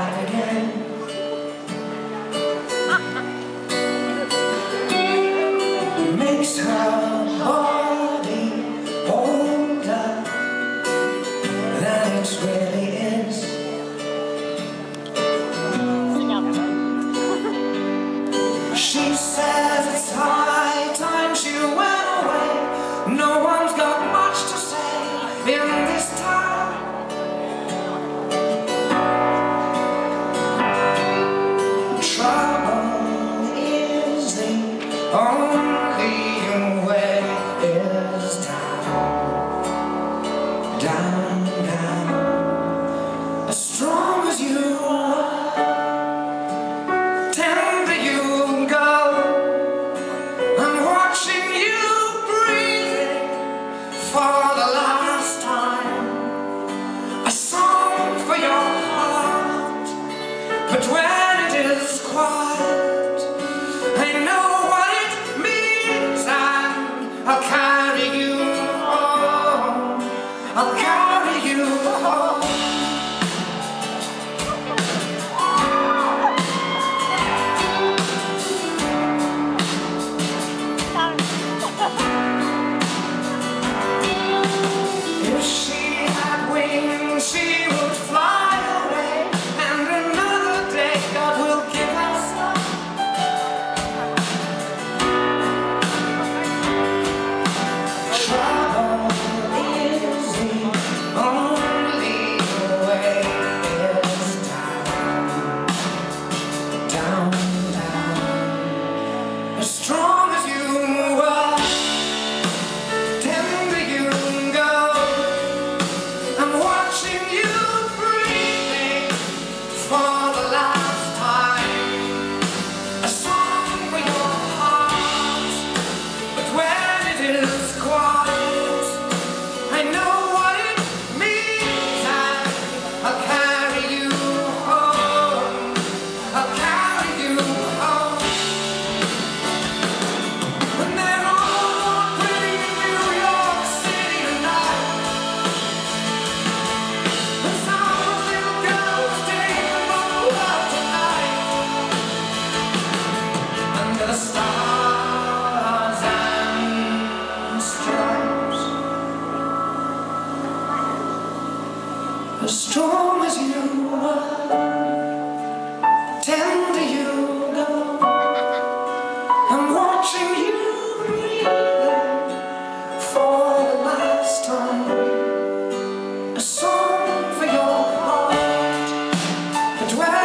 back again. It makes her body older than it really is. She says it's high time she went away. No one's got much to say in this time. Only way is down, down, down. As strong as you are, tender you go. I'm watching you breathing for the last time. A song for your heart, but when it is quiet, I know. I'll carry you home. I'll carry you home. If she had wings, she would fly away, and another day God will give us as strong as you are, tender you go. I'm watching you breathing for the last time. A song for your heart.